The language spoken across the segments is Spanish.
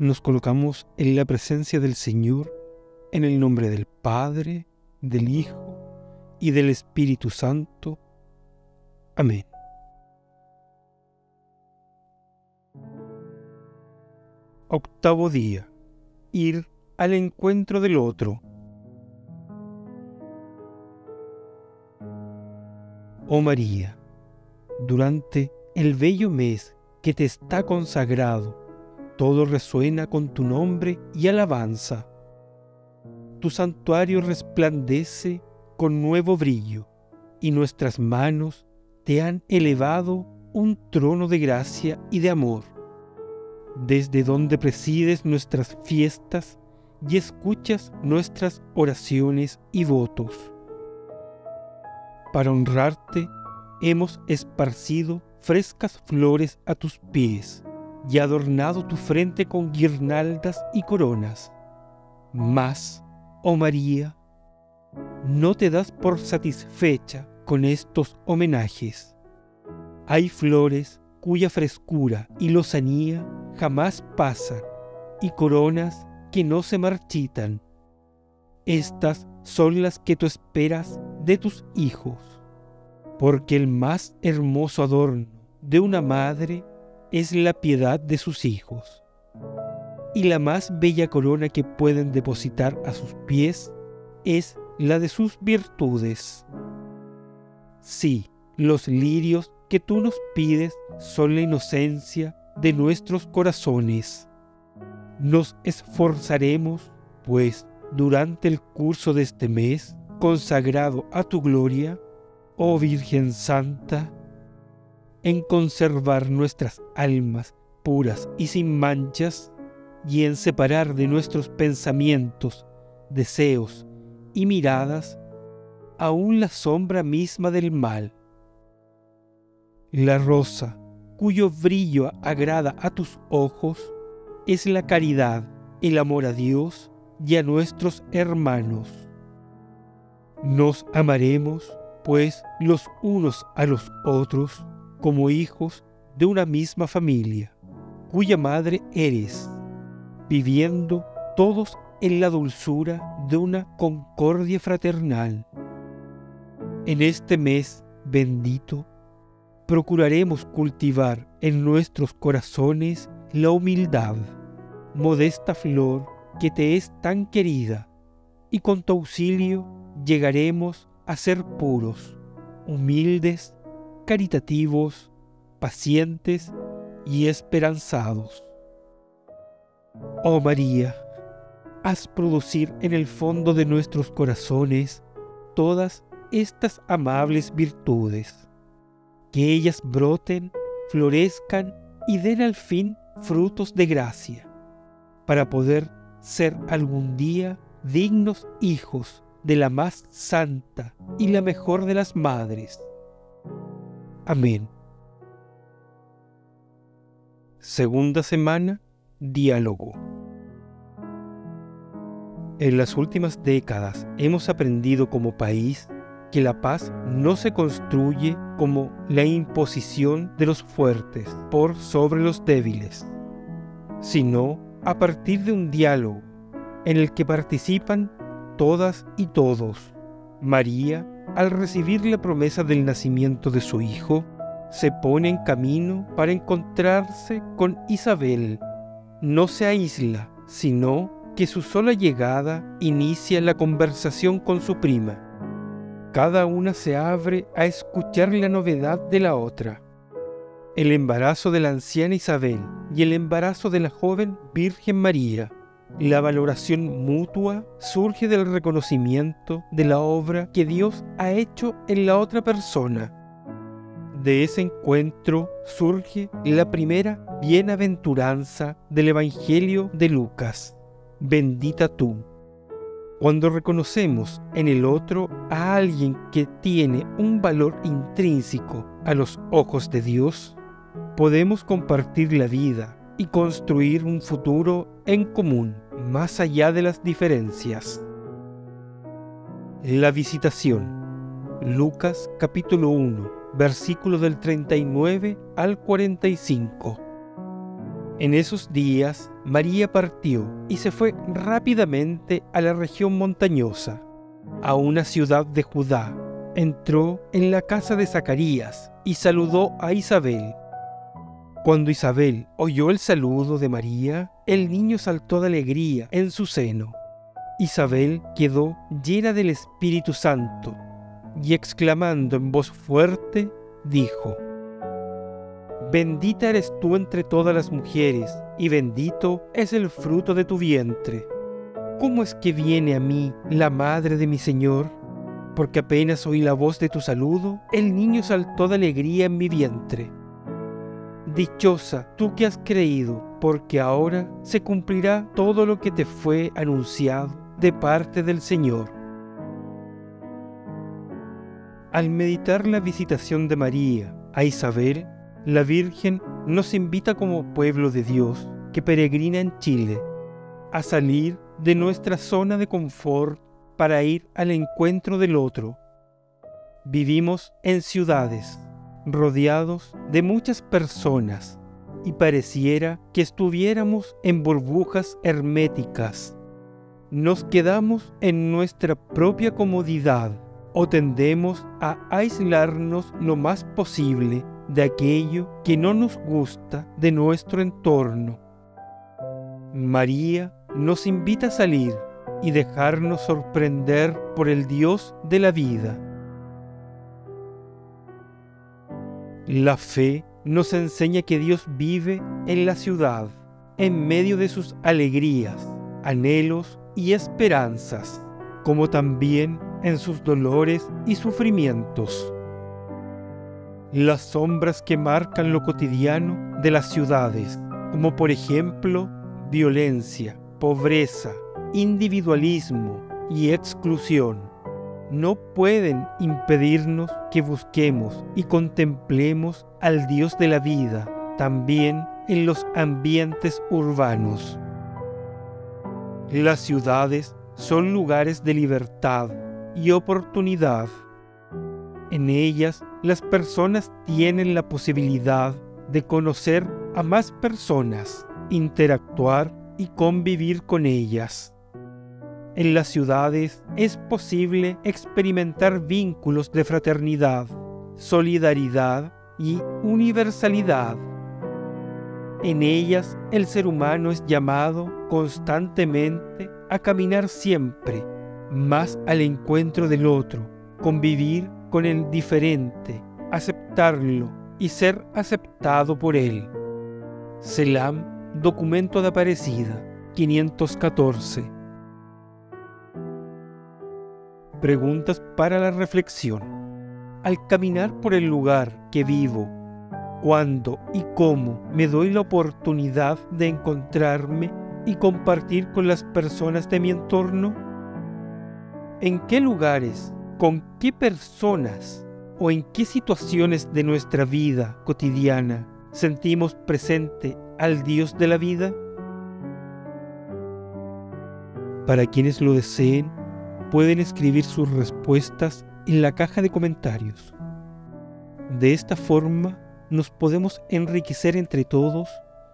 Nos colocamos en la presencia del Señor, en el nombre del Padre, del Hijo y del Espíritu Santo. Amén. Octavo día. Ir al encuentro del otro. Oh María, durante el bello mes que te está consagrado, todo resuena con tu nombre y alabanza. Tu santuario resplandece con nuevo brillo, y nuestras manos te han elevado un trono de gracia y de amor, desde donde presides nuestras fiestas y escuchas nuestras oraciones y votos. Para honrarte, hemos esparcido frescas flores a tus pies y adornado tu frente con guirnaldas y coronas. Mas, oh María, no te das por satisfecha con estos homenajes. Hay flores cuya frescura y lozanía jamás pasan, y coronas que no se marchitan. Estas son las que tú esperas de tus hijos, porque el más hermoso adorno de una madre es la piedad de sus hijos, y la más bella corona que pueden depositar a sus pies es la de sus virtudes. Sí, los lirios que tú nos pides son la inocencia de nuestros corazones. Nos esforzaremos, pues, durante el curso de este mes consagrado a tu gloria, oh Virgen Santa, en conservar nuestras almas puras y sin manchas, y en separar de nuestros pensamientos, deseos y miradas aún la sombra misma del mal. La rosa, cuyo brillo agrada a tus ojos, es la caridad, el amor a Dios y a nuestros hermanos. Nos amaremos, pues, los unos a los otros, como hijos de una misma familia, cuya madre eres, viviendo todos en la dulzura de una concordia fraternal. En este mes bendito, procuraremos cultivar en nuestros corazones la humildad, modesta flor que te es tan querida, y con tu auxilio llegaremos a ser puros, humildes, caritativos, pacientes y esperanzados. Oh María, haz producir en el fondo de nuestros corazones todas estas amables virtudes, que ellas broten, florezcan y den al fin frutos de gracia, para poder ser algún día dignos hijos de la más santa y la mejor de las madres. Amén. Segunda semana, diálogo. En las últimas décadas hemos aprendido como país que la paz no se construye como la imposición de los fuertes por sobre los débiles, sino a partir de un diálogo en el que participan todas y todos. María, al recibir la promesa del nacimiento de su hijo, se pone en camino para encontrarse con Isabel. No se aísla, sino que su sola llegada inicia la conversación con su prima. Cada una se abre a escuchar la novedad de la otra. El embarazo de la anciana Isabel y el embarazo de la joven Virgen María. La valoración mutua surge del reconocimiento de la obra que Dios ha hecho en la otra persona. De ese encuentro surge la primera bienaventuranza del Evangelio de Lucas. Bendita tú. Cuando reconocemos en el otro a alguien que tiene un valor intrínseco a los ojos de Dios, podemos compartir la vida y construir un futuro en común, más allá de las diferencias. La visitación. Lucas capítulo 1, versículo del 39 al 45. En esos días, María partió y se fue rápidamente a la región montañosa, a una ciudad de Judá. Entró en la casa de Zacarías y saludó a Isabel. Cuando Isabel oyó el saludo de María, el niño saltó de alegría en su seno. Isabel quedó llena del Espíritu Santo y exclamando en voz fuerte, dijo: «Bendita eres tú entre todas las mujeres, y bendito es el fruto de tu vientre. ¿Cómo es que viene a mí la madre de mi Señor? Porque apenas oí la voz de tu saludo, el niño saltó de alegría en mi vientre. Dichosa tú que has creído, porque ahora se cumplirá todo lo que te fue anunciado de parte del Señor». Al meditar la visitación de María a Isabel, la Virgen nos invita como pueblo de Dios que peregrina en Chile a salir de nuestra zona de confort para ir al encuentro del otro. Vivimos en ciudades, rodeados de muchas personas, y pareciera que estuviéramos en burbujas herméticas. Nos quedamos en nuestra propia comodidad o tendemos a aislarnos lo más posible de aquello que no nos gusta de nuestro entorno. María nos invita a salir y dejarnos sorprender por el Dios de la vida. La fe nos enseña que Dios vive en la ciudad, en medio de sus alegrías, anhelos y esperanzas, como también en sus dolores y sufrimientos. Las sombras que marcan lo cotidiano de las ciudades, como por ejemplo violencia, pobreza, individualismo y exclusión, no pueden impedirnos que busquemos y contemplemos al Dios de la vida, también en los ambientes urbanos. Las ciudades son lugares de libertad y oportunidad. En ellas, las personas tienen la posibilidad de conocer a más personas, interactuar y convivir con ellas. En las ciudades es posible experimentar vínculos de fraternidad, solidaridad y universalidad. En ellas el ser humano es llamado constantemente a caminar siempre más al encuentro del otro, convivir con el diferente, aceptarlo y ser aceptado por él. CELAM, documento de Aparecida, 514. Preguntas para la reflexión. Al caminar por el lugar que vivo, ¿cuándo y cómo me doy la oportunidad de encontrarme y compartir con las personas de mi entorno? ¿En qué lugares, con qué personas o en qué situaciones de nuestra vida cotidiana sentimos presente al Dios de la vida? Para quienes lo deseen, pueden escribir sus respuestas en la caja de comentarios. De esta forma nos podemos enriquecer entre todos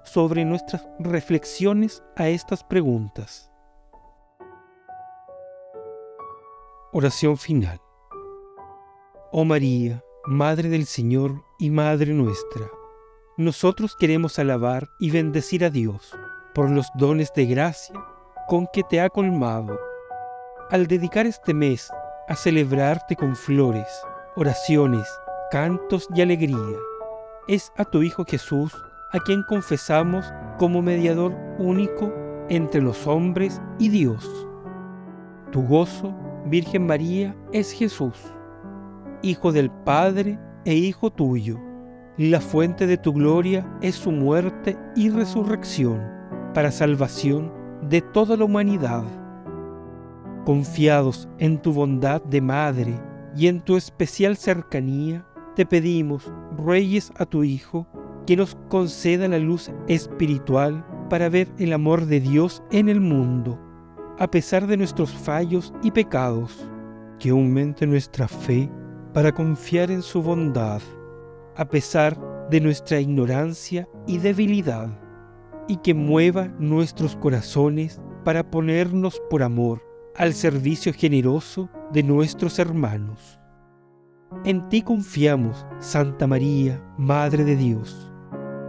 sobre nuestras reflexiones a estas preguntas. Oración final. Oh María, Madre del Señor y Madre nuestra, nosotros queremos alabar y bendecir a Dios por los dones de gracia con que te ha colmado. Al dedicar este mes a celebrarte con flores, oraciones, cantos y alegría, es a tu Hijo Jesús a quien confesamos como mediador único entre los hombres y Dios. Tu gozo, Virgen María, es Jesús, Hijo del Padre e Hijo tuyo. La fuente de tu gloria es su muerte y resurrección para salvación de toda la humanidad. Confiados en tu bondad de madre y en tu especial cercanía, te pedimos, ruegues a tu Hijo, que nos conceda la luz espiritual para ver el amor de Dios en el mundo, a pesar de nuestros fallos y pecados, que aumente nuestra fe para confiar en su bondad, a pesar de nuestra ignorancia y debilidad, y que mueva nuestros corazones para ponernos por amor al servicio generoso de nuestros hermanos. En ti confiamos, Santa María, Madre de Dios.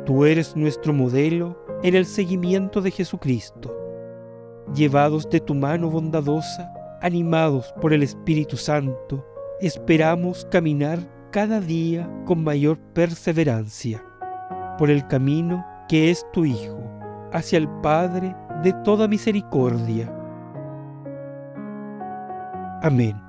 Tú eres nuestro modelo en el seguimiento de Jesucristo. Llevados de tu mano bondadosa, animados por el Espíritu Santo, esperamos caminar cada día con mayor perseverancia por el camino que es tu Hijo, hacia el Padre de toda misericordia. Amén.